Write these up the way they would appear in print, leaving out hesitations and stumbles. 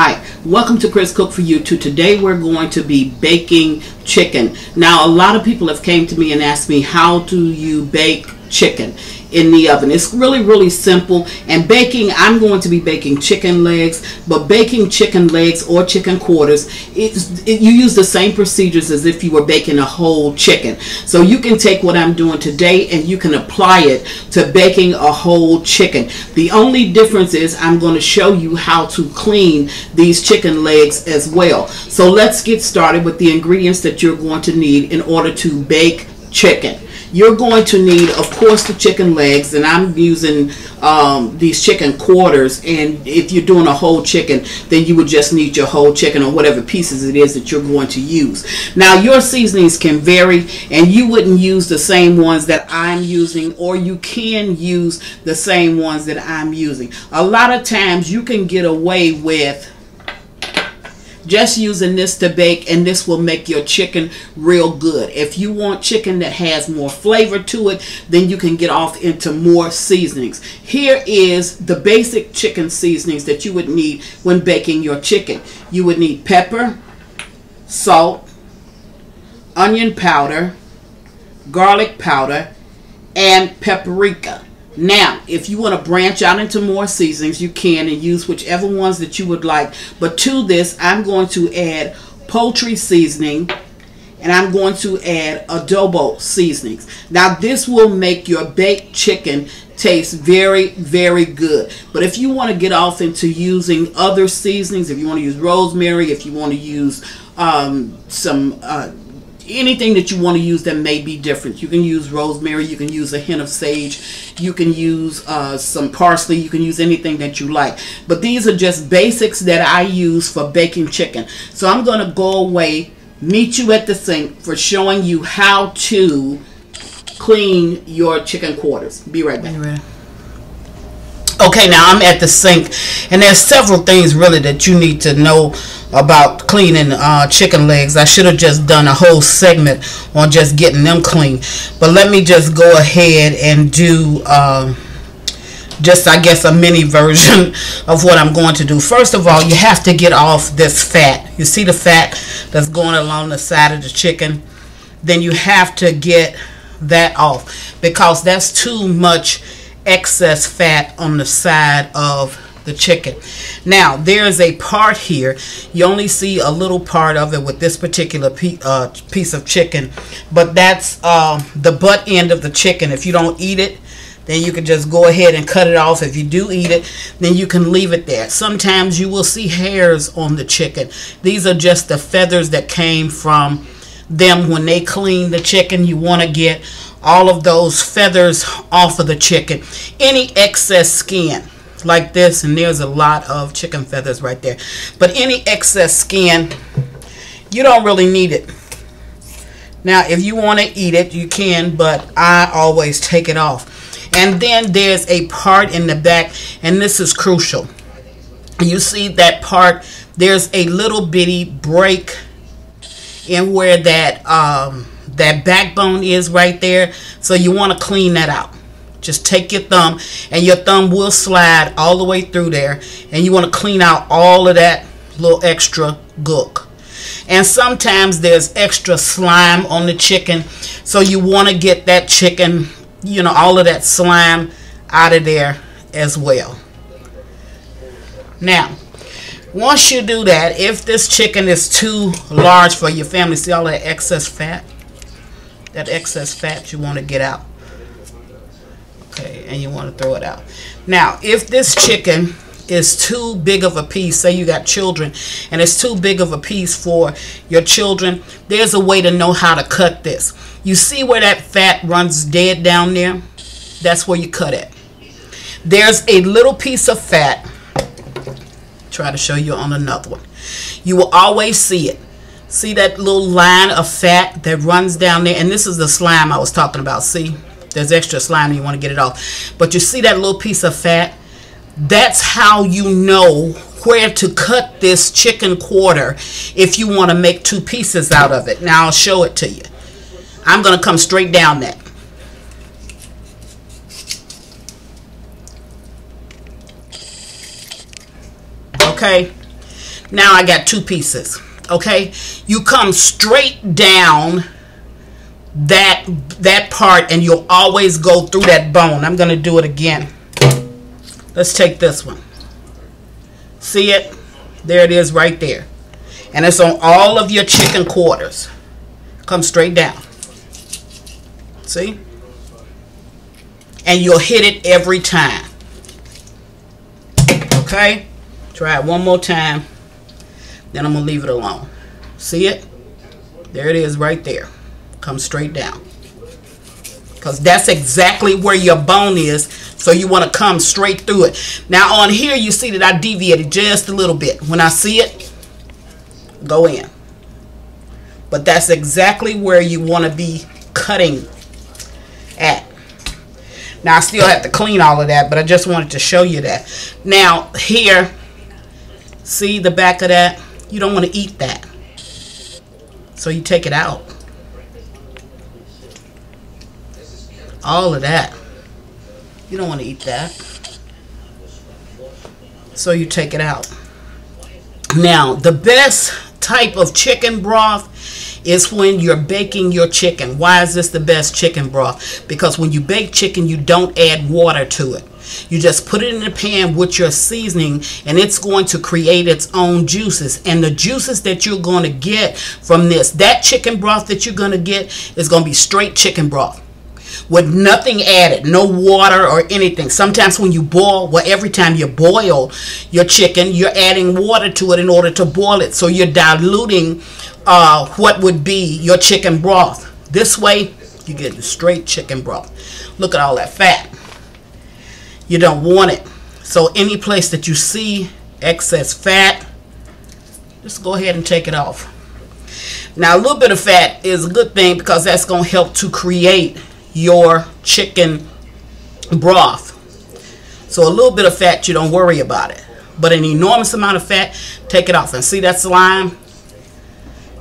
Hi, welcome to Chris Cook for You Too. Today we're going to be baking chicken. Now a lot of people have came to me and asked me, how do you bake chicken in the oven? It's really simple. And baking, I'm going to be baking chicken legs, but baking chicken legs or chicken quarters, you use the same procedures as if you were baking a whole chicken. So you can take what I'm doing today and you can apply it to baking a whole chicken. The only difference is I'm going to show you how to clean these chicken legs as well. So let's get started with the ingredients that you're going to need in order to bake chicken. You're going to need, of course, the chicken legs, and I'm using these chicken quarters. And if you're doing a whole chicken, then you would just need your whole chicken or whatever pieces it is that you're going to use. Now, your seasonings can vary, and you wouldn't use the same ones that I'm using, or you can use the same ones that I'm using. A lot of times, you can get away with just using this to bake, and this will make your chicken real good. If you want chicken that has more flavor to it, then you can get off into more seasonings. Here is the basic chicken seasonings that you would need when baking your chicken. You would need pepper, salt, onion powder, garlic powder, and paprika. Now, if you want to branch out into more seasonings, you can and use whichever ones that you would like. But to this, I'm going to add poultry seasoning, and I'm going to add adobo seasonings. Now, this will make your baked chicken taste very good. But if you want to get off into using other seasonings, if you want to use rosemary, if you want to use anything that you want to use that may be different. You can use rosemary, you can use a hint of sage, you can use some parsley, you can use anything that you like. But these are just basics that I use for baking chicken. So I'm going to go away, meet you at the sink for showing you how to clean your chicken quarters. Be right back. Anyway. Okay, now I'm at the sink, and there's several things really that you need to know about cleaning chicken legs. I should have just done a whole segment on just getting them clean, but let me just go ahead and do just, I guess, a mini version of what I'm going to do. First of all, you have to get off this fat. You see the fat that's going along the side of the chicken? Then you have to get that off, because that's too much excess fat on the side of the chicken. Now, there's a part here. You only see a little part of it with this particular piece of chicken, but that's the butt end of the chicken. If you don't eat it, then you can just go ahead and cut it off. If you do eat it, then you can leave it there. Sometimes you will see hairs on the chicken. These are just the feathers that came from them when they clean the chicken. You want to get all of those feathers off of the chicken. Any excess skin like this, and there's a lot of chicken feathers right there, but any excess skin, you don't really need it. Now, if you want to eat it, you can, but I always take it off. And then there's a part in the back, and this is crucial. You see that part? There's a little bitty break in where that backbone is right there, so you want to clean that out. Just take your thumb, and your thumb will slide all the way through there, and you want to clean out all of that little extra gook. And sometimes there's extra slime on the chicken, so you want to get that chicken, you know, all of that slime out of there as well. Now, once you do that, if this chicken is too large for your family, see all that excess fat? That excess fat you want to get out. Okay, and you want to throw it out. Now, if this chicken is too big of a piece, say you got children, and it's too big of a piece for your children, there's a way to know how to cut this. You see where that fat runs dead down there? That's where you cut it. There's a little piece of fat. Try to show you on another one. You will always see it. See that little line of fat that runs down there? And this is the slime I was talking about. See? There's extra slime and you want to get it off. But you see that little piece of fat? That's how you know where to cut this chicken quarter if you want to make two pieces out of it. Now, I'll show it to you. I'm going to come straight down that. Okay, Now I got two pieces. Okay, you come straight down that part, and you'll always go through that bone. I'm going to do it again. Let's take this one. See it? There it is right there. And it's on all of your chicken quarters. Come straight down. See? And you'll hit it every time. Okay? Try it one more time. Then I'm going to leave it alone. See it? There it is right there. Come straight down. Because that's exactly where your bone is. So you want to come straight through it. Now on here you see that I deviated just a little bit. When I see it, go in. But that's exactly where you want to be cutting at. Now I still have to clean all of that, but I just wanted to show you that. Now here, see the back of that? You don't want to eat that. So you take it out. All of that. You don't want to eat that. So you take it out. Now, the best type of chicken broth is when you're baking your chicken. Why is this the best chicken broth? Because when you bake chicken, you don't add water to it. You just put it in the pan with your seasoning, and it's going to create its own juices. And the juices that you're going to get from this, that chicken broth that you're going to get is going to be straight chicken broth. With nothing added, no water or anything. Sometimes when you boil, well, every time you boil your chicken, you're adding water to it in order to boil it. So you're diluting what would be your chicken broth. This way, you get the straight chicken broth. Look at all that fat. You don't want it. So any place that you see excess fat, just go ahead and take it off. Now, a little bit of fat is a good thing because that's going to help to create your chicken broth. So a little bit of fat, you don't worry about it, but an enormous amount of fat, take it off. And see that slime?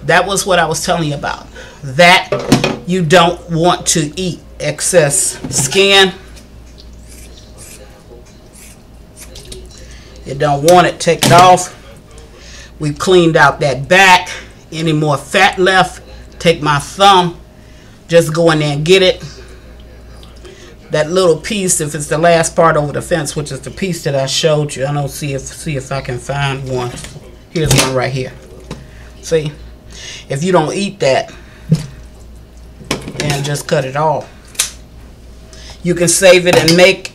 That was what I was telling you about, that you don't want to eat. Excess skin, you don't want it. Take it off. We've cleaned out that back. Any more fat left, take my thumb, just go in there and get it. That little piece, if it's the last part over the fence, which is the piece that I showed you. I don't see if I can find one. Here's one right here. See? If you don't eat that, then just cut it off. You can save it and make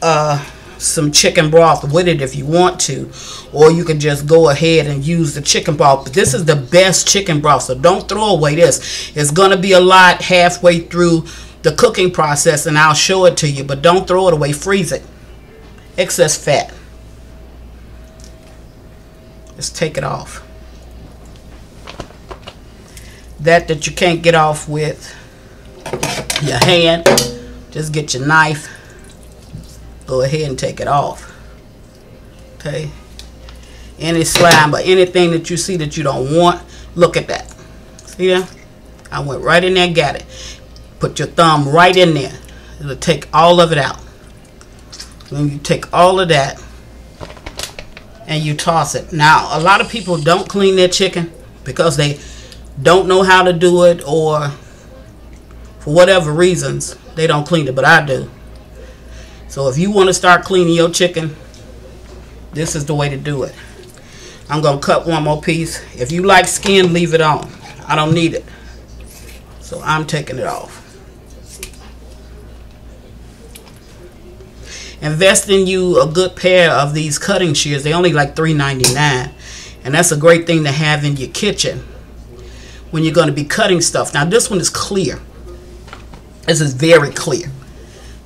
some chicken broth with it if you want to, or you can just go ahead and use the chicken broth. But this is the best chicken broth, so don't throw away this. It's going to be a lot halfway through the cooking process, and I'll show it to you, but don't throw it away. Freeze it. Excess fat, just take it off. That you can't get off with your hand, just get your knife, go ahead and take it off. Okay, any slime or anything that you see that you don't want, look at that. See that? I went right in there and got it. Put your thumb right in there. It'll take all of it out. Then you take all of that and you toss it. Now, a lot of people don't clean their chicken because they don't know how to do it, or for whatever reasons they don't clean it, but I do. So if you want to start cleaning your chicken, this is the way to do it. I'm going to cut one more piece. If you like skin, leave it on. I don't need it. So I'm taking it off. Invest in you a good pair of these cutting shears. They only like $3.99. And that's a great thing to have in your kitchen when you're going to be cutting stuff. Now this one is clear. This is very clear.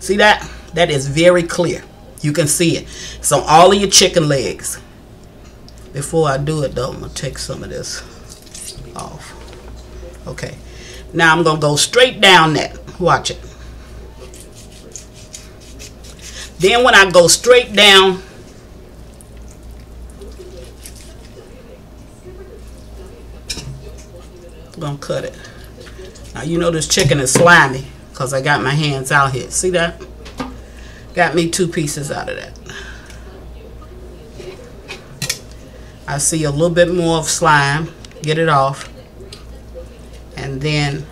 See that? That is very clear. You can see it. It's on all of your chicken legs. Before I do it though, I'm going to take some of this off. Okay. Now I'm going to go straight down that. Watch it. Then when I go straight down, I'm going to cut it. Now you know this chicken is slimy because I got my hands out here. See that? Got me two pieces out of that. I see a little bit more of slime, get it off, and then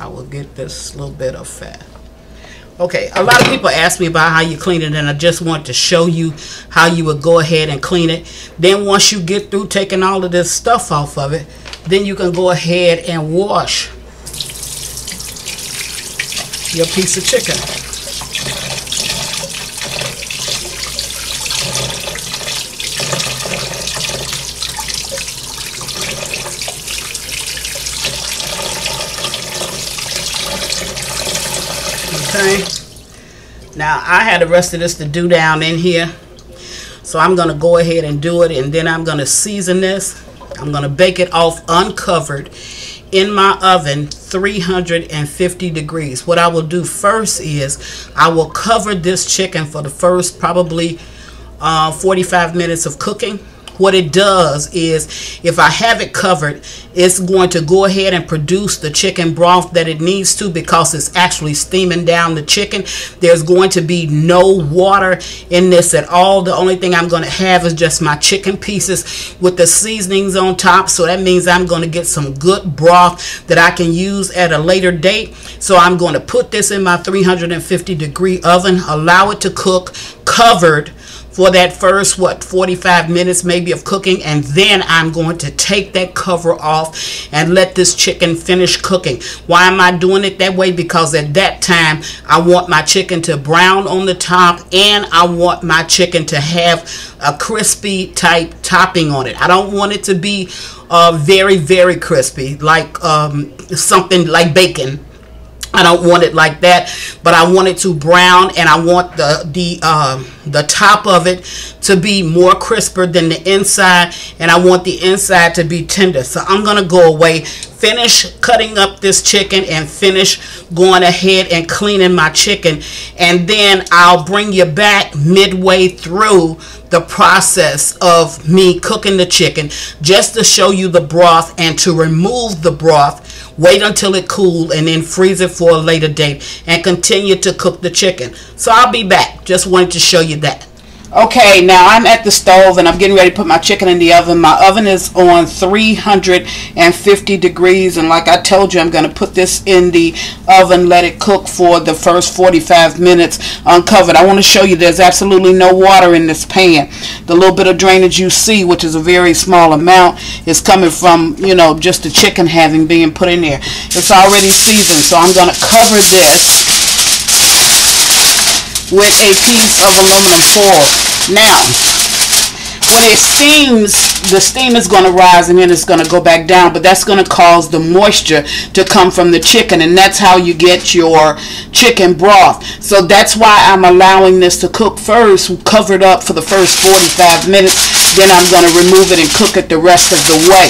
I will get this little bit of fat. Okay, a lot of people ask me about how you clean it, and I just want to show you how you would go ahead and clean it. Then once you get through taking all of this stuff off of it, then you can go ahead and wash your piece of chicken. Okay, now I had the rest of this to do down in here, so I'm gonna go ahead and do it, and then I'm gonna season this. I'm gonna bake it off uncovered in my oven, 350 degrees. What I will do first is I will cover this chicken for the first probably 45 minutes of cooking. What it does is, if I have it covered, it's going to go ahead and produce the chicken broth that it needs to, because it's actually steaming down the chicken. There's going to be no water in this at all. The only thing I'm going to have is just my chicken pieces with the seasonings on top. So that means I'm going to get some good broth that I can use at a later date. So I'm going to put this in my 350 degree oven, allow it to cook covered for that first, what, 45 minutes maybe of cooking, and then I'm going to take that cover off and let this chicken finish cooking. Why am I doing it that way? Because at that time, I want my chicken to brown on the top, and I want my chicken to have a crispy type topping on it. I don't want it to be very, very crispy, like something like bacon. I don't want it like that, but I want it to brown, and I want the top of it to be more crisper than the inside, and I want the inside to be tender. So I'm gonna go away, finish cutting up this chicken, and finish going ahead and cleaning my chicken, and then I'll bring you back midway through the process of me cooking the chicken, just to show you the broth and to remove the broth. Wait until it cool, and then freeze it for a later date, and continue to cook the chicken. So I'll be back. Just wanted to show you that. Okay, now I'm at the stove, and I'm getting ready to put my chicken in the oven. My oven is on 350 degrees, and like I told you, I'm going to put this in the oven, let it cook for the first 45 minutes uncovered. I want to show you there's absolutely no water in this pan. The little bit of drainage you see, which is a very small amount, is coming from, you know, just the chicken having been put in there. It's already seasoned, so I'm going to cover this with a piece of aluminum foil. Now, when it steams, the steam is going to rise, and then it's going to go back down, but that's going to cause the moisture to come from the chicken, and that's how you get your chicken broth. So that's why I'm allowing this to cook first, covered up for the first 45 minutes, then I'm going to remove it and cook it the rest of the way.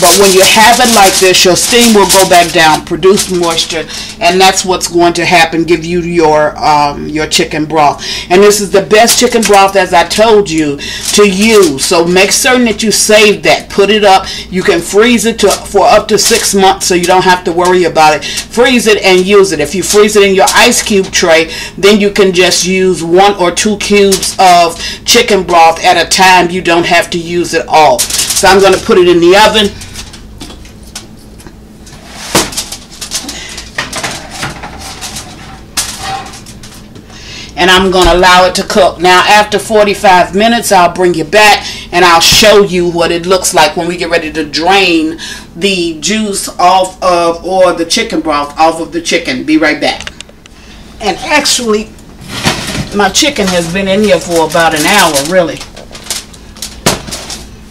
But when you have it like this, your steam will go back down, produce moisture, and that's what's going to happen, give you your chicken broth. And this is the best chicken broth, as I told you, to use. So make certain that you save that. Put it up. You can freeze it for up to 6 months, so you don't have to worry about it. Freeze it and use it. If you freeze it in your ice cube tray, then you can just use 1 or 2 cubes of chicken broth at a time. You don't have to use it all. So I'm going to put it in the oven. And I'm going to allow it to cook. Now, after 45 minutes, I'll bring you back, and I'll show you what it looks like when we get ready to drain the juice off of, or the chicken broth off of the chicken. Be right back. And actually, my chicken has been in here for about an hour, really,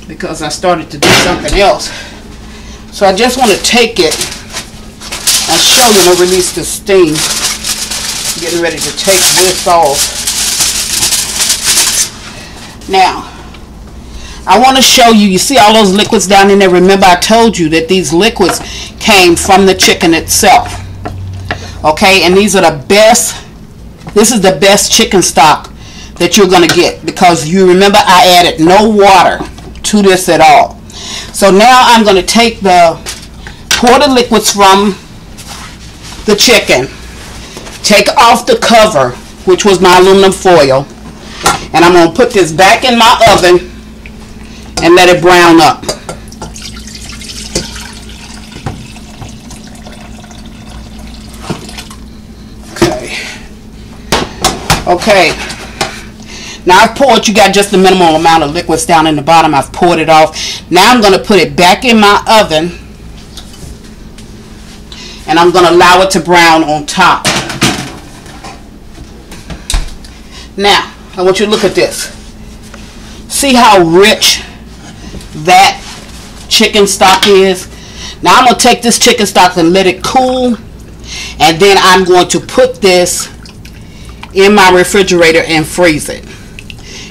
because I started to do something else. So I just want to take it and show you to release the steam. Getting ready to take this off. Now, I want to show you, you see all those liquids down in there. Remember, I told you that these liquids came from the chicken itself. Okay, and these are the best, this is the best chicken stock that you're going to get, because you remember I added no water to this at all. So now I'm going to take the, pour the liquids from the chicken, take off the cover, which was my aluminum foil, and I'm going to put this back in my oven and let it brown up. Okay, now I've poured, you got just the minimal amount of liquids down in the bottom. I've poured it off. Now I'm going to put it back in my oven, and I'm going to allow it to brown on top. Now, I want you to look at this. See how rich that chicken stock is? Now I'm going to take this chicken stock and let it cool, and then I'm going to put this in my refrigerator and freeze it.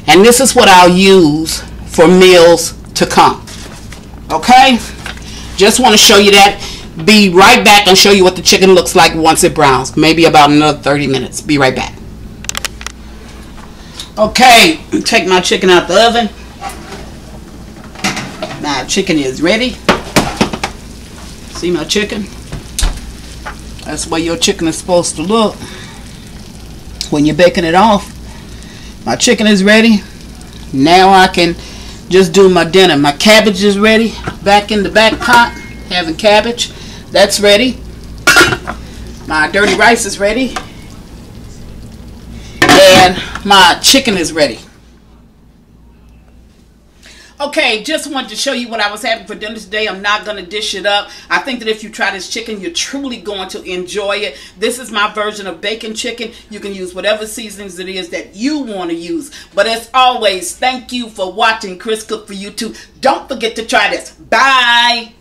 And this is what I'll use for meals to come. Okay? Just want to show you that. Be right back and show you what the chicken looks like once it browns. Maybe about another 30 minutes. Be right back. Okay, take my chicken out the oven. My chicken is ready. See my chicken? That's where your chicken is supposed to look when you're baking it off. My chicken is ready. Now I can just do my dinner. My cabbage is ready. Back in the back pot, having cabbage. That's ready. My dirty rice is ready. And my chicken is ready. Okay, just wanted to show you what I was having for dinner today. I'm not going to dish it up. I think that if you try this chicken, you're truly going to enjoy it. This is my version of bacon chicken. You can use whatever seasonings it is that you want to use. But as always, thank you for watching Chris Cook for YouTube. Don't forget to try this. Bye.